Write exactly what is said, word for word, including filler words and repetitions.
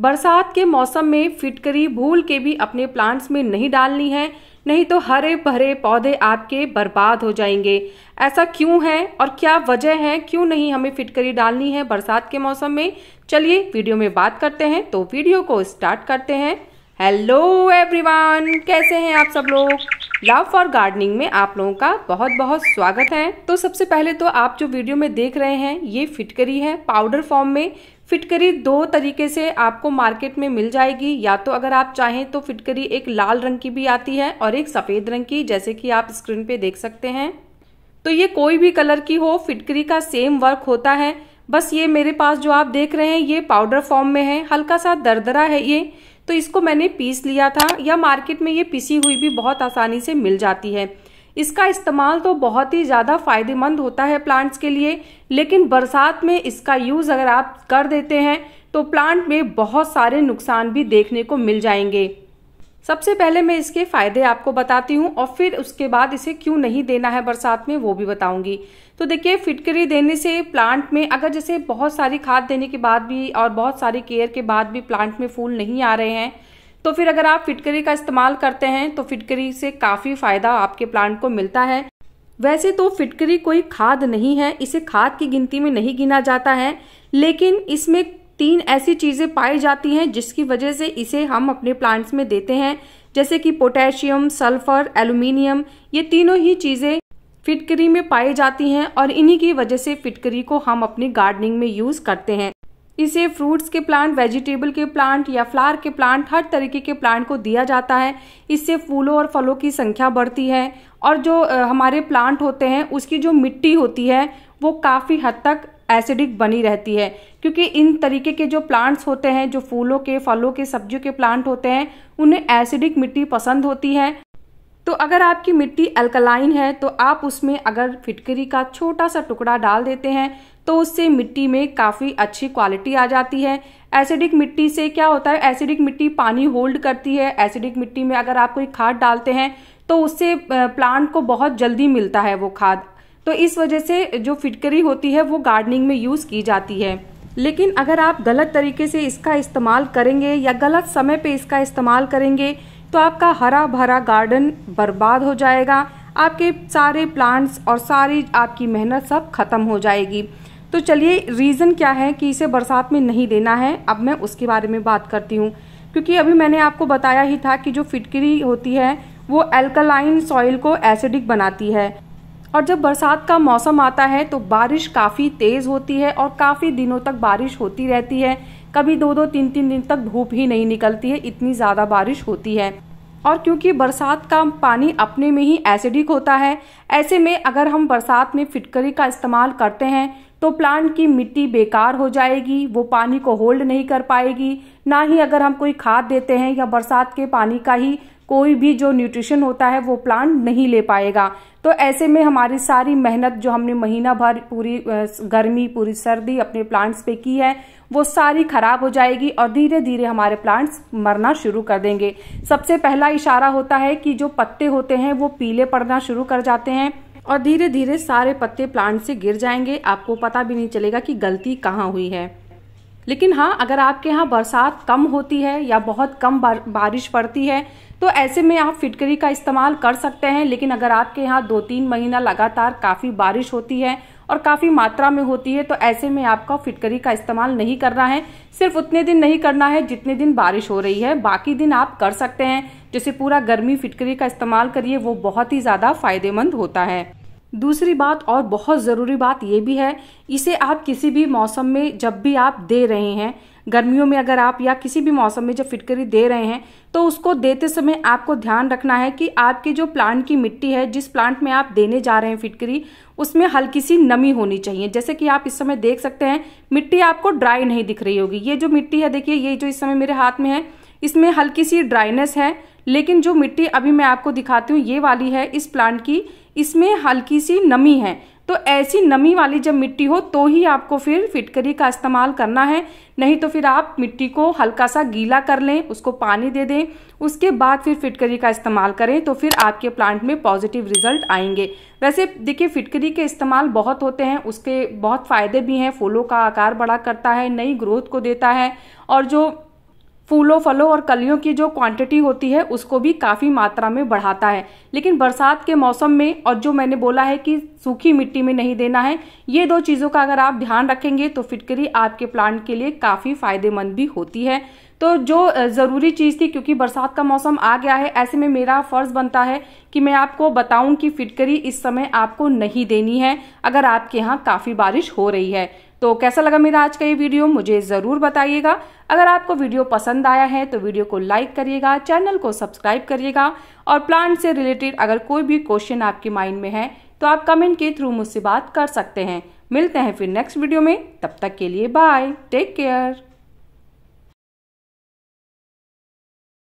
बरसात के मौसम में फिटकरी भूल के भी अपने प्लांट्स में नहीं डालनी है, नहीं तो हरे भरे पौधे आपके बर्बाद हो जाएंगे। ऐसा क्यों है और क्या वजह है, क्यों नहीं हमें फिटकरी डालनी है बरसात के मौसम में, चलिए वीडियो में बात करते हैं। तो वीडियो को स्टार्ट करते हैं। हेलो एवरीवन, कैसे हैं आप सब लोग। लव फॉर गार्डनिंग में आप लोगों का बहुत बहुत स्वागत है। तो सबसे पहले तो आप जो वीडियो में देख रहे हैं ये फिटकरी है पाउडर फॉर्म में। फिटकरी दो तरीके से आपको मार्केट में मिल जाएगी, या तो अगर आप चाहें तो फिटकरी एक लाल रंग की भी आती है और एक सफ़ेद रंग की, जैसे कि आप स्क्रीन पे देख सकते हैं। तो ये कोई भी कलर की हो, फिटकरी का सेम वर्क होता है। बस ये मेरे पास जो आप देख रहे हैं ये पाउडर फॉर्म में है, हल्का सा दरदरा है ये, तो इसको मैंने पीस लिया था, या मार्केट में ये पिसी हुई भी बहुत आसानी से मिल जाती है। इसका इस्तेमाल तो बहुत ही ज़्यादा फायदेमंद होता है प्लांट्स के लिए, लेकिन बरसात में इसका यूज़ अगर आप कर देते हैं तो प्लांट में बहुत सारे नुकसान भी देखने को मिल जाएंगे। सबसे पहले मैं इसके फ़ायदे आपको बताती हूँ और फिर उसके बाद इसे क्यों नहीं देना है बरसात में वो भी बताऊँगी। तो देखिए, फिटकरी देने से प्लांट में अगर जैसे बहुत सारी खाद देने के बाद भी और बहुत सारी केयर के बाद भी प्लांट में फूल नहीं आ रहे हैं, तो फिर अगर आप फिटकरी का इस्तेमाल करते हैं तो फिटकरी से काफ़ी फ़ायदा आपके प्लांट को मिलता है। वैसे तो फिटकरी कोई खाद नहीं है, इसे खाद की गिनती में नहीं गिना जाता है, लेकिन इसमें तीन ऐसी चीज़ें पाई जाती हैं जिसकी वजह से इसे हम अपने प्लांट्स में देते हैं, जैसे कि पोटेशियम, सल्फर, एल्यूमिनियम। ये तीनों ही चीज़ें फिटकरी में पाई जाती हैं और इन्हीं की वजह से फिटकरी को हम अपनी गार्डनिंग में यूज़ करते हैं। इसे फ्रूट्स के प्लांट, वेजिटेबल के प्लांट या फ्लावर के प्लांट, हर तरीके के प्लांट को दिया जाता है। इससे फूलों और फलों की संख्या बढ़ती है और जो हमारे प्लांट होते हैं उसकी जो मिट्टी होती है वो काफ़ी हद तक एसिडिक बनी रहती है, क्योंकि इन तरीके के जो प्लांट्स होते हैं, जो फूलों के, फलों के, सब्जियों के प्लांट होते हैं, उन्हें एसिडिक मिट्टी पसंद होती है। तो अगर आपकी मिट्टी अल्कलाइन है तो आप उसमें अगर फिटकरी का छोटा सा टुकड़ा डाल देते हैं तो उससे मिट्टी में काफ़ी अच्छी क्वालिटी आ जाती है। एसिडिक मिट्टी से क्या होता है, एसिडिक मिट्टी पानी होल्ड करती है। एसिडिक मिट्टी में अगर आप कोई खाद डालते हैं तो उससे प्लांट को बहुत जल्दी मिलता है वो खाद, तो इस वजह से जो फिटकरी होती है वो गार्डनिंग में यूज़ की जाती है। लेकिन अगर आप गलत तरीके से इसका इस्तेमाल करेंगे या गलत समय पे इसका इस्तेमाल करेंगे तो आपका हरा भरा गार्डन बर्बाद हो जाएगा, आपके सारे प्लांट्स और सारी आपकी मेहनत सब खत्म हो जाएगी। तो चलिए, रीज़न क्या है कि इसे बरसात में नहीं देना है, अब मैं उसके बारे में बात करती हूँ। क्योंकि अभी मैंने आपको बताया ही था कि जो फिटकरी होती है वो अल्कलाइन सॉइल को एसिडिक बनाती है, और जब बरसात का मौसम आता है तो बारिश काफ़ी तेज़ होती है और काफ़ी दिनों तक बारिश होती रहती है। कभी दो दो तीन तीन दिन तक धूप ही नहीं निकलती है, इतनी ज़्यादा बारिश होती है। और क्योंकि बरसात का पानी अपने में ही एसिडिक होता है, ऐसे में अगर हम बरसात में फिटकरी का इस्तेमाल करते हैं तो प्लांट की मिट्टी बेकार हो जाएगी, वो पानी को होल्ड नहीं कर पाएगी। ना ही अगर हम कोई खाद देते हैं या बरसात के पानी का ही कोई भी जो न्यूट्रिशन होता है वो प्लांट नहीं ले पाएगा। तो ऐसे में हमारी सारी मेहनत जो हमने महीना भर पूरी गर्मी, पूरी सर्दी अपने प्लांट्स पे की है वो सारी खराब हो जाएगी और धीरे धीरे हमारे प्लांट्स मरना शुरू कर देंगे। सबसे पहला इशारा होता है कि जो पत्ते होते हैं वो पीले पड़ना शुरू कर जाते हैं और धीरे धीरे सारे पत्ते प्लांट से गिर जाएंगे, आपको पता भी नहीं चलेगा कि गलती कहाँ हुई है। लेकिन हाँ, अगर आपके यहाँ बरसात कम होती है या बहुत कम बारिश पड़ती है तो ऐसे में आप फिटकरी का इस्तेमाल कर सकते हैं। लेकिन अगर आपके यहाँ दो तीन महीना लगातार काफ़ी बारिश होती है और काफ़ी मात्रा में होती है तो ऐसे में आपका फिटकरी का इस्तेमाल नहीं करना है। सिर्फ उतने दिन नहीं करना है जितने दिन बारिश हो रही है, बाकी दिन आप कर सकते हैं। जैसे पूरा गर्मी फिटकरी का इस्तेमाल करिए, वो बहुत ही ज़्यादा फायदेमंद होता है। दूसरी बात और बहुत ज़रूरी बात ये भी है, इसे आप किसी भी मौसम में जब भी आप दे रहे हैं, गर्मियों में अगर आप या किसी भी मौसम में जब फिटकरी दे रहे हैं तो उसको देते समय आपको ध्यान रखना है कि आपके जो प्लांट की मिट्टी है, जिस प्लांट में आप देने जा रहे हैं फिटकरी, उसमें हल्की सी नमी होनी चाहिए। जैसे कि आप इस समय देख सकते हैं मिट्टी आपको ड्राई नहीं दिख रही होगी। ये जो मिट्टी है, देखिए ये जो इस समय मेरे हाथ में है इसमें हल्की सी ड्राइनेस है, लेकिन जो मिट्टी अभी मैं आपको दिखाती हूँ ये वाली है इस प्लांट की, इसमें हल्की सी नमी है। तो ऐसी नमी वाली जब मिट्टी हो तो ही आपको फिर फिटकरी का इस्तेमाल करना है, नहीं तो फिर आप मिट्टी को हल्का सा गीला कर लें, उसको पानी दे दें, उसके बाद फिर फिटकरी का इस्तेमाल करें तो फिर आपके प्लांट में पॉजिटिव रिजल्ट आएंगे। वैसे देखिए, फिटकरी के इस्तेमाल बहुत होते हैं, उसके बहुत फ़ायदे भी हैं। फूलों का आकार बड़ा करता है, नई ग्रोथ को देता है, और जो फूलों फलों और कलियों की जो क्वांटिटी होती है उसको भी काफ़ी मात्रा में बढ़ाता है। लेकिन बरसात के मौसम में और जो मैंने बोला है कि सूखी मिट्टी में नहीं देना है, ये दो चीज़ों का अगर आप ध्यान रखेंगे तो फिटकरी आपके प्लांट के लिए काफ़ी फायदेमंद भी होती है। तो जो ज़रूरी चीज़ थी, क्योंकि बरसात का मौसम आ गया है, ऐसे में मेरा फर्ज बनता है कि मैं आपको बताऊं कि फिटकरी इस समय आपको नहीं देनी है अगर आपके यहाँ काफ़ी बारिश हो रही है। तो कैसा लगा मेरा आज का ये वीडियो मुझे ज़रूर बताइएगा। अगर आपको वीडियो पसंद आया है तो वीडियो को लाइक करिएगा, चैनल को सब्सक्राइब करिएगा और प्लांट से रिलेटेड अगर कोई भी क्वेश्चन आपके माइंड में है तो आप कमेंट के थ्रू मुझसे बात कर सकते हैं। मिलते हैं फिर नेक्स्ट वीडियो में, तब तक के लिए बाय, टेक केयर।